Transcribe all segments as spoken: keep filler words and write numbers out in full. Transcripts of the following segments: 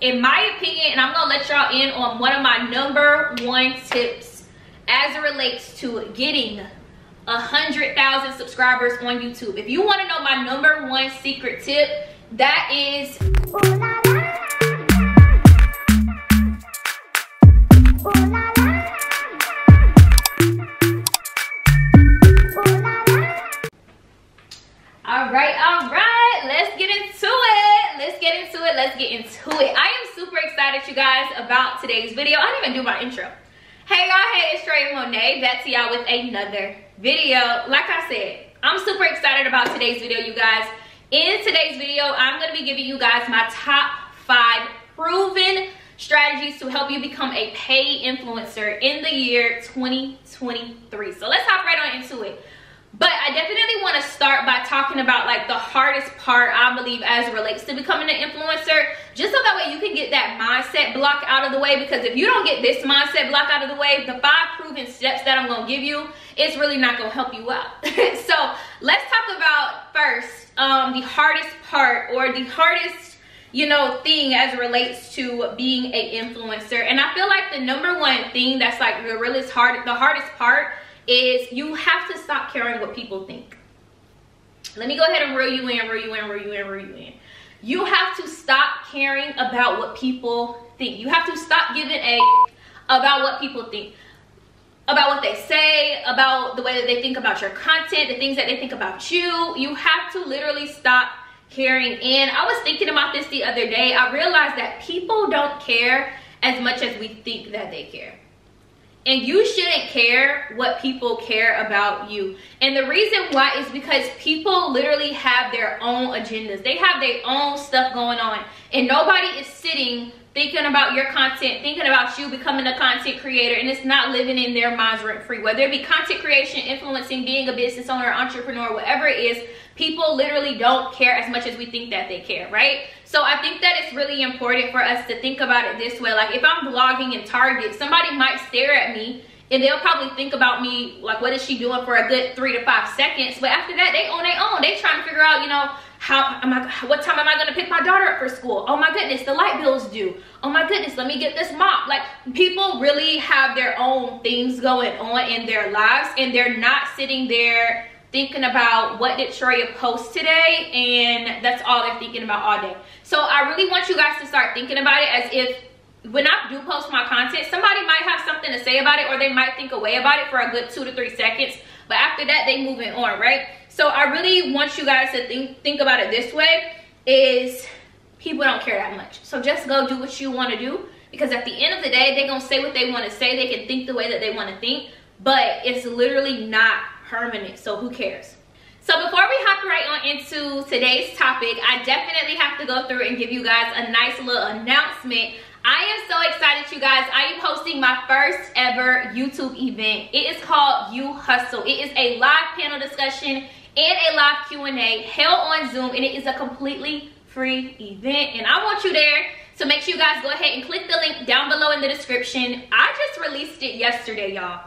in my opinion, and I'm gonna let y'all in on one of my number one tips as it relates to getting a hundred thousand subscribers on YouTube. If you want to know my number one secret tip, that is all right all right let's get into it let's get into it let's get into it I am super excited, you guys, about today's video. I didn't even do my intro. Hey y'all, hey, it's Troyia Monay back to y'all with another video. Like I said, I'm super excited about today's video, you guys. In today's video, I'm going to be giving you guys my top five proven strategies to help you become a paid influencer in the year twenty twenty-three. So let's hop right on into it. But I definitely want to start by talking about like the hardest part, I believe, as it relates to becoming an influencer, just so that way you can get that mindset block out of the way. Because if you don't get this mindset block out of the way, the five proven steps that I'm going to give you, it's really not going to help you out. So let's talk about first um, the hardest part, or the hardest, you know, thing as it relates to being an influencer. And I feel like the number one thing that's like the realest hard, the hardest part is you have to stop caring what people think. Let me go ahead and reel you in, reel you in, reel you in, reel you in. You have to stop caring about what people think. You have to stop giving a about what people think, about what they say, about the way that they think about your content, the things that they think about you. You have to literally stop caring. And I was thinking about this the other day. I realized that people don't care as much as we think that they care. And you shouldn't care what people care about you. And the reason why is because people literally have their own agendas. They have their own stuff going on. And nobody is sitting thinking about your content, thinking about you becoming a content creator. And it's not living in their minds rent free. Whether it be content creation, influencing, being a business owner, entrepreneur, whatever it is, people literally don't care as much as we think that they care, right? So I think that it's really important for us to think about it this way. Like, if I'm blogging in Target, somebody might stare at me and they'll probably think about me, like, what is she doing, for a good three to five seconds. But after that, they on their own. They trying to figure out, you know, how am I, what time am I going to pick my daughter up for school? Oh my goodness, the light bill's due. Oh my goodness, let me get this mop. Like, people really have their own things going on in their lives, and they're not sitting there thinking about what did Troyia post today, and that's all they're thinking about all day. So I really want you guys to start thinking about it as if when I do post my content, somebody might have something to say about it, or they might think away about it for a good two to three seconds. But after that, they moving on, right? So I really want you guys to think think about it this way: is people don't care that much. So just go do what you want to do, because at the end of the day, they're gonna say what they want to say. They can think the way that they want to think, but it's literally not permanent, so who cares? So before we hop right on into today's topic, I definitely have to go through and give you guys a nice little announcement. I am so excited, you guys. I am hosting my first ever YouTube event. It is called YouHustle. It is a live panel discussion and a live Q and A held on Zoom, and it is a completely free event, and I want you there. So make sure you guys go ahead and click the link down below in the description. I just released it yesterday, y'all.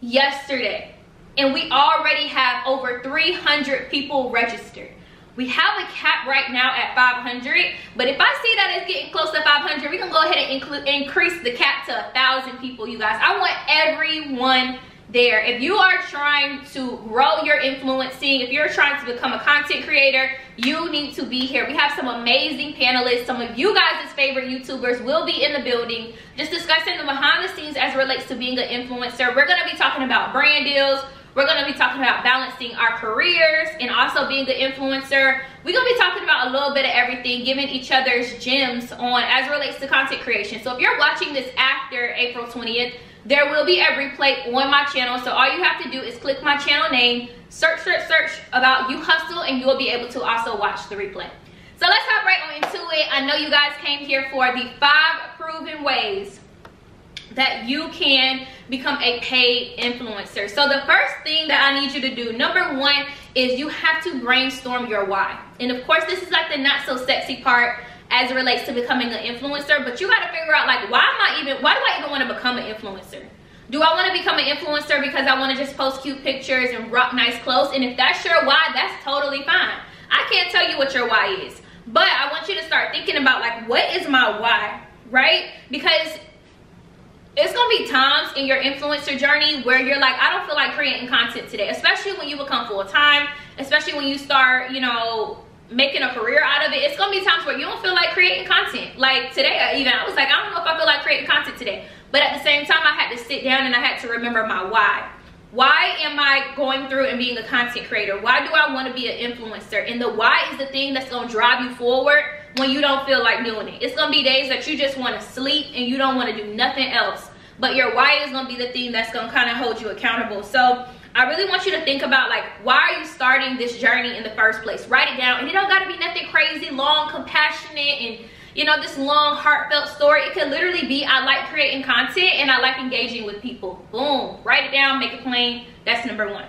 Yesterday. And we already have over three hundred people registered. We have a cap right now at five hundred, but if I see that it's getting close to five hundred, we can go ahead and include increase the cap to a thousand people, you guys. I want everyone there. If you are trying to grow your influencing, if you're trying to become a content creator, you need to be here. We have some amazing panelists. Some of you guys' favorite YouTubers will be in the building, just discussing the behind the scenes as it relates to being an influencer. We're gonna be talking about brand deals. We're going to be talking about balancing our careers and also being an influencer. We're going to be talking about a little bit of everything, giving each other's gems on as it relates to content creation. So if you're watching this after April twentieth, there will be a replay on my channel. So all you have to do is click my channel name, search, search, search about YouHustle, and you will be able to also watch the replay. So let's hop right on into it. I know you guys came here for the five proven ways that you can become a paid influencer. So the first thing that I need you to do, number one, is you have to brainstorm your why. And of course, this is like the not so sexy part as it relates to becoming an influencer, but you got to figure out, like, why am I even, why do I even want to become an influencer? Do I want to become an influencer because I want to just post cute pictures and rock nice clothes? And if that's your why, that's totally fine. I can't tell you what your why is. But I want you to start thinking about, like, what is my why, right? Because it's gonna be times in your influencer journey where you're like, I don't feel like creating content today, especially when you become full-time, especially when you start, you know, making a career out of it. It's gonna be times where you don't feel like creating content. Like today, even I was like, I don't know if I feel like creating content today. But at the same time, I had to sit down and I had to remember my why. Why am I going through and being a content creator? Why do I want to be an influencer? And the why is the thing that's going to drive you forward when you don't feel like doing it. It's going to be days that you just want to sleep and you don't want to do nothing else. But your why is going to be the thing that's going to kind of hold you accountable. So I really want you to think about, like, why are you starting this journey in the first place? Write it down. And it don't got to be nothing crazy, long, compassionate, and, you know, this long, heartfelt story. It could literally be, I like creating content and I like engaging with people. Boom. Write it down. Make it plain. That's number one.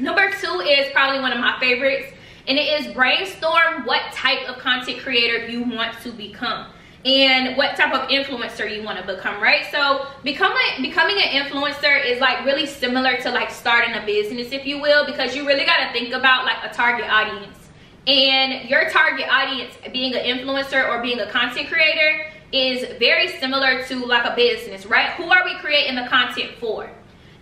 Number two is probably one of my favorites, and it is brainstorm what type of content creator you want to become and what type of influencer you want to become, right? So become a, becoming an influencer is, like, really similar to, like, starting a business, if you will, because you really got to think about, like, a target audience. And your target audience, being an influencer or being a content creator, is very similar to, like, a business, right? Who are we creating the content for?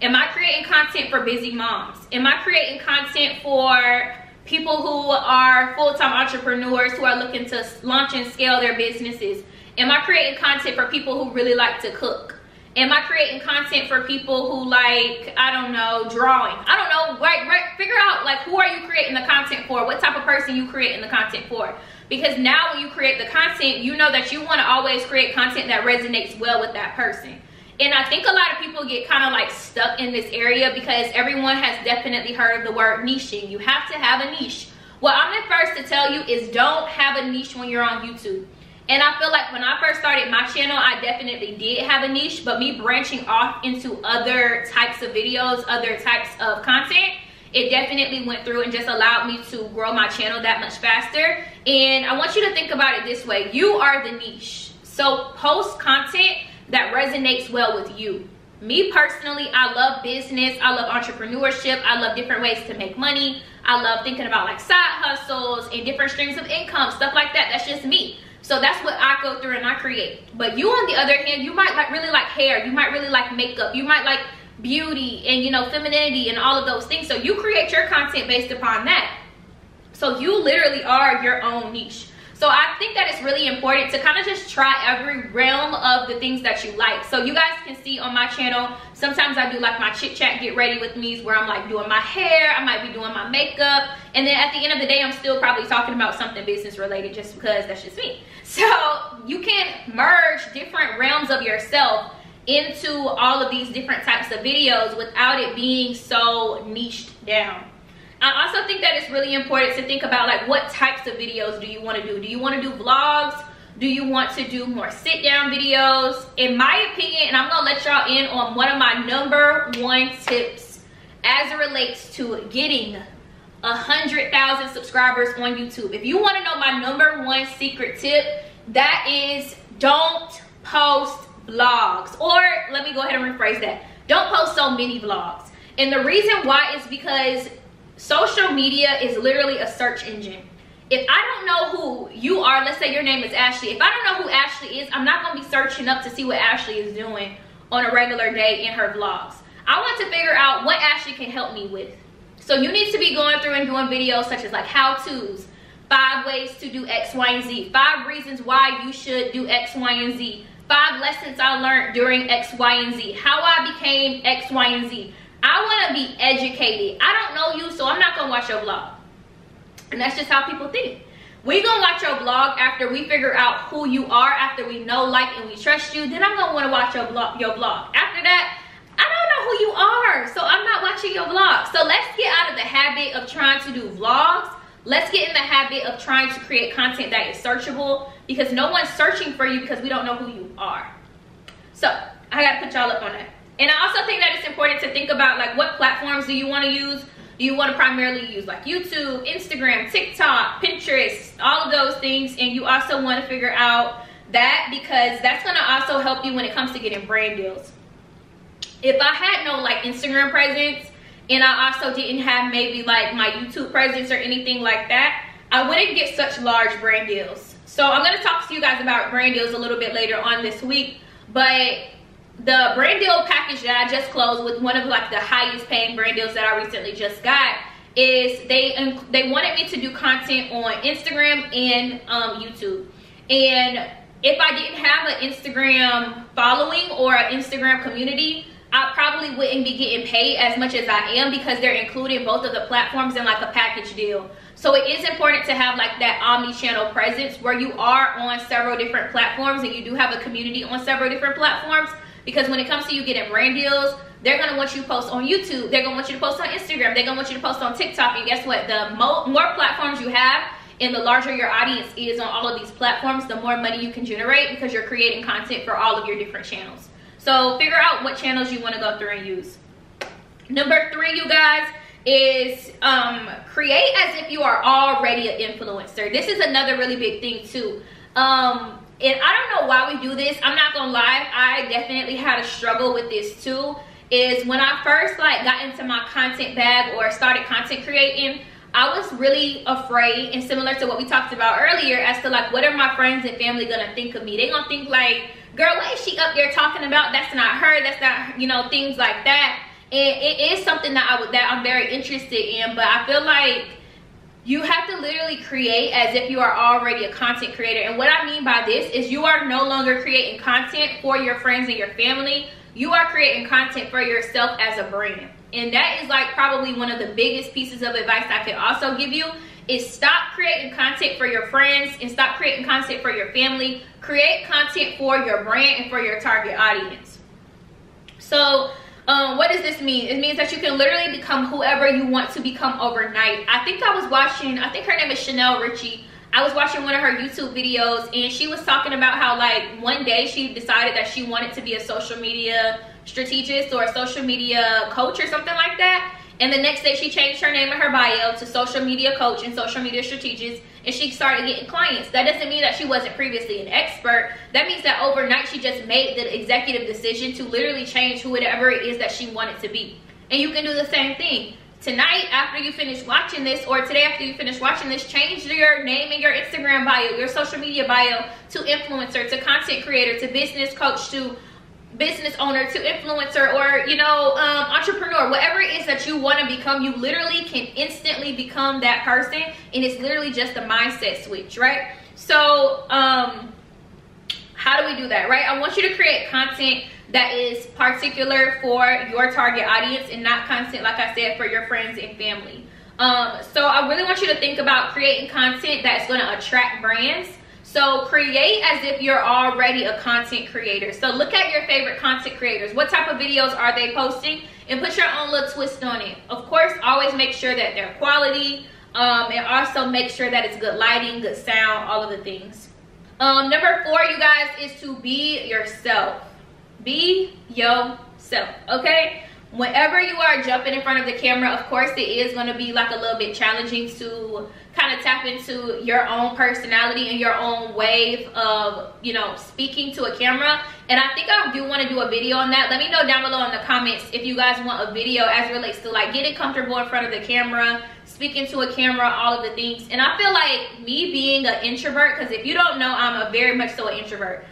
Am I creating content for busy moms? Am I creating content for people who are full-time entrepreneurs who are looking to launch and scale their businesses? Am I creating content for people who really like to cook? Am I creating content for people who like, I don't know, drawing? I don't know, right, right? Figure out, like, who are you creating the content for? What type of person you creating the content for? Because now when you create the content, you know that you want to always create content that resonates well with that person. And I think a lot of people get kind of, like, stuck in this area because everyone has definitely heard of the word niching. You have to have a niche. What I'm the first to tell you is don't have a niche when you're on YouTube. And I feel like when I first started my channel, I definitely did have a niche, but me branching off into other types of videos, other types of content, it definitely went through and just allowed me to grow my channel that much faster. And I want you to think about it this way. You are the niche. So post content that resonates well with you. Me personally, I love business. I love entrepreneurship. I love different ways to make money. I love thinking about, like, side hustles and different streams of income, stuff like that. That's just me. So that's what I go through and I create. But you, on the other hand, you might, like, really like hair. You might really like makeup. You might like beauty and, you know, femininity and all of those things. So you create your content based upon that. So you literally are your own niche. So I think that it's really important to kind of just try every realm of the things that you like. So you guys can see on my channel, sometimes I do, like, my chit chat get ready with me's where I'm, like, doing my hair, I might be doing my makeup, and then at the end of the day I'm still probably talking about something business related just because that's just me. So you can merge different realms of yourself into all of these different types of videos without it being so niched down. I also think that it's really important to think about, like, what types of videos do you want to do? Do you want to do vlogs? Do you want to do more sit-down videos? In my opinion, and I'm going to let y'all in on one of my number one tips as it relates to getting one hundred thousand subscribers on YouTube. If you want to know my number one secret tip, that is don't post vlogs. Or let me go ahead and rephrase that. Don't post so many vlogs. And the reason why is because social media is literally a search engine. If I don't know who you are, let's say your name is Ashley. If I don't know who Ashley is, I'm not going to be searching up to see what Ashley is doing on a regular day in her vlogs. I want to figure out what Ashley can help me with. So you need to be going through and doing videos such as, like, how-tos, five ways to do X, Y, and Z, five reasons why you should do X, Y, and Z, five lessons I learned during X, Y, and Z, how I became X, Y, and Z. I want to be educated. I don't know you, so I'm not going to watch your vlog. And that's just how people think. We're going to watch your vlog after we figure out who you are, after we know, like, and we trust you. Then I'm going to want to watch your vlog, your vlog. After that, I don't know who you are, so I'm not watching your vlog. So let's get out of the habit of trying to do vlogs. Let's get in the habit of trying to create content that is searchable, because no one's searching for you because we don't know who you are. So I got to put y'all up on that. And I also think that it's important to think about, like, what platforms do you want to use? Do you want to primarily use, like, YouTube, Instagram, TikTok, Pinterest, all of those things? And you also want to figure out that, because that's going to also help you when it comes to getting brand deals. If I had no, like, Instagram presence, and I also didn't have maybe, like, my YouTube presence or anything like that, I wouldn't get such large brand deals. So I'm going to talk to you guys about brand deals a little bit later on this week. But the brand deal package that I just closed with one of like the highest paying brand deals that I recently just got is they they wanted me to do content on Instagram and um, YouTube. And if I didn't have an Instagram following or an Instagram community, I probably wouldn't be getting paid as much as I am, because they're including both of the platforms in like a package deal. So it is important to have like that omni-channel presence where you are on several different platforms and you do have a community on several different platforms, because when it comes to you getting brand deals, they're going to want you to post on YouTube. They're going to want you to post on Instagram. They're going to want you to post on TikTok. And guess what? The mo more platforms you have and the larger your audience is on all of these platforms, the more money you can generate, because you're creating content for all of your different channels. So figure out what channels you want to go through and use. Number three, you guys, is um, create as if you are already an influencer. This is another really big thing too. Um, and I don't know why we do this. I'm not going to lie. I definitely had a struggle with this too. Is when I first like got into my content bag or started content creating, I was really afraid, and similar to what we talked about earlier, as to like, what are my friends and family gonna think of me? They gonna think like, girl, what is she up there talking about? That's not her, that's not, you know, things like that. And it is something that I would, that I'm very interested in, but I feel like you have to literally create as if you are already a content creator. And what I mean by this is you are no longer creating content for your friends and your family. You are creating content for yourself as a brand. And that is like probably one of the biggest pieces of advice I could also give you, is stop creating content for your friends and stop creating content for your family. Create content for your brand and for your target audience. So um, what does this mean? It means that you can literally become whoever you want to become overnight. I think I was watching, I think her name is Chanel Richie. I was watching one of her YouTube videos, and she was talking about how like one day she decided that she wanted to be a social media strategist or a social media coach or something like that. And the next day she changed her name and her bio to social media coach and social media strategist, and she started getting clients. That doesn't mean that she wasn't previously an expert. That means that overnight she just made the executive decision to literally change whoever it is that she wanted to be. And you can do the same thing. Tonight, after you finish watching this, or today after you finish watching this, change your name and your Instagram bio, your social media bio, to influencer, to content creator, to business coach, to business owner, to influencer, or, you know, um, entrepreneur. Whatever it is that you want to become, you literally can instantly become that person, and it's literally just a mindset switch, right? So, um, how do we do that, right? I want you to create content that is particular for your target audience and not content, like I said, for your friends and family. Um, so I really want you to think about creating content that's gonna attract brands. So create as if you're already a content creator. So look at your favorite content creators. What type of videos are they posting? And put your own little twist on it. Of course, always make sure that they're quality, um, and also make sure that it's good lighting, good sound, all of the things. Um, number four, you guys, is to be yourself. Be yourself, okay? Whenever you are jumping in front of the camera, of course it is going to be like a little bit challenging to kind of tap into your own personality and your own wave of, you know, speaking to a camera. And I think I do want to do a video on that. Let me know down below in the comments if you guys want a video as it relates to like getting comfortable in front of the camera, speaking to a camera, all of the things. And I feel like me being an introvert, because if you don't know, I'm a very much so an introvert.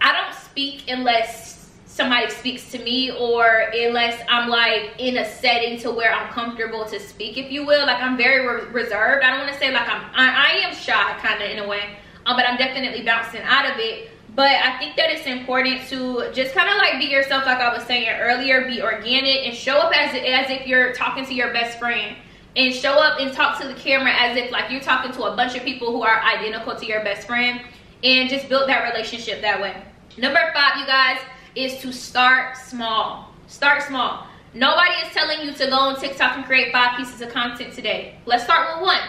I don't speak unless somebody speaks to me, or unless I'm like in a setting to where I'm comfortable to speak, if you will. Like, I'm very re reserved. I don't want to say like I'm, I, I am shy kind of in a way, um, but I'm definitely bouncing out of it. But I think that it's important to just kind of like be yourself, like I was saying earlier, be organic and show up as, as if you're talking to your best friend, and show up and talk to the camera as if like you're talking to a bunch of people who are identical to your best friend, and just build that relationship that way. Number five, you guys, is to start small. Start small. Nobody is telling you to go on TikTok and create five pieces of content today. Let's start with one.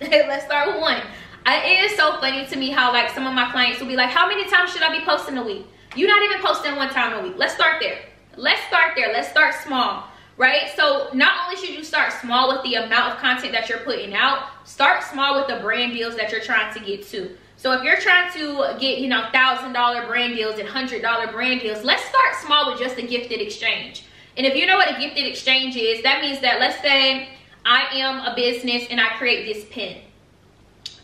Let's start with one. I, it is so funny to me how like some of my clients will be like, how many times should I be posting a week? You're not even posting one time a week. Let's start there. Let's start there. Let's start small, right? So not only should you start small with the amount of content that you're putting out, start small with the brand deals that you're trying to get to. So if you're trying to get, you know, one thousand dollar brand deals and one hundred dollar brand deals, let's start small with just a gifted exchange. And if you know what a gifted exchange is, that means that, let's say I am a business and I create this pen.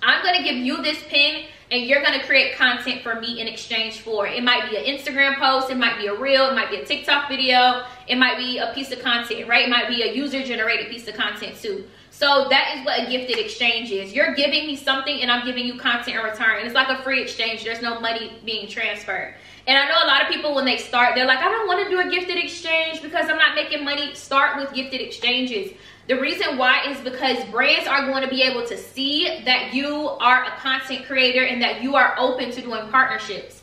I'm gonna give you this pin and you're gonna create content for me in exchange for it. It might be an Instagram post, it might be a reel, it might be a TikTok video, it might be a piece of content, right? It might be a user generated piece of content too. So that is what a gifted exchange is. You're giving me something and I'm giving you content in return. And it's like a free exchange. There's no money being transferred. And I know a lot of people when they start, they're like, I don't want to do a gifted exchange because I'm not making money. Start with gifted exchanges. The reason why is because brands are going to be able to see that you are a content creator and that you are open to doing partnerships.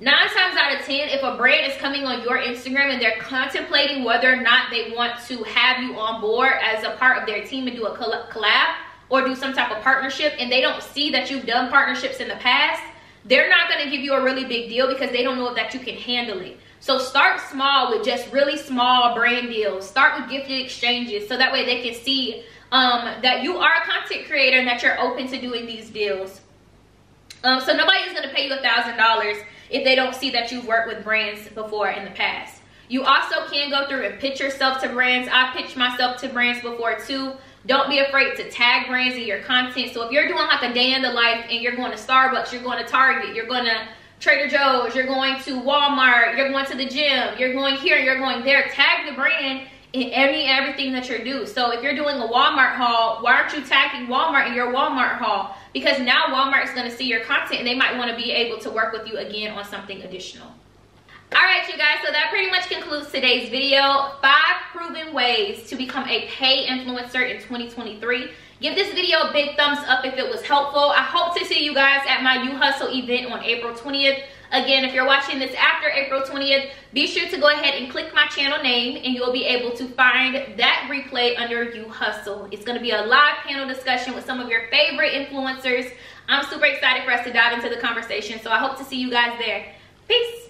Nine times out of ten, if a brand is coming on your Instagram and they're contemplating whether or not they want to have you on board as a part of their team and do a collab or do some type of partnership, and they don't see that you've done partnerships in the past, they're not going to give you a really big deal because they don't know that you can handle it. So start small with just really small brand deals. Start with gifted exchanges so that way they can see um, that you are a content creator and that you're open to doing these deals. Um, so nobody is going to pay you one thousand dollars if they don't see that you've worked with brands before in the past. You also can go through and pitch yourself to brands. I pitched myself to brands before too. Don't be afraid to tag brands in your content. So if you're doing like a day in the life and you're going to Starbucks, you're going to Target, you're going to Trader Joe's, you're going to Walmart, you're going to the gym, you're going here, you're going there, tag the brand in any everything that you do. So if you're doing a Walmart haul, why aren't you tagging Walmart in your Walmart haul? Because now Walmart is going to see your content and they might want to be able to work with you again on something additional. All right, you guys, so that pretty much concludes today's video. Five proven ways to become a paid influencer in twenty twenty-three. Give this video a big thumbs up if it was helpful. I hope to see you guys at my YouHustle event on April twentieth. Again, if you're watching this after April twentieth, be sure to go ahead and click my channel name and you'll be able to find that replay under YouHustle. It's going to be a live panel discussion with some of your favorite influencers. I'm super excited for us to dive into the conversation, so I hope to see you guys there. Peace.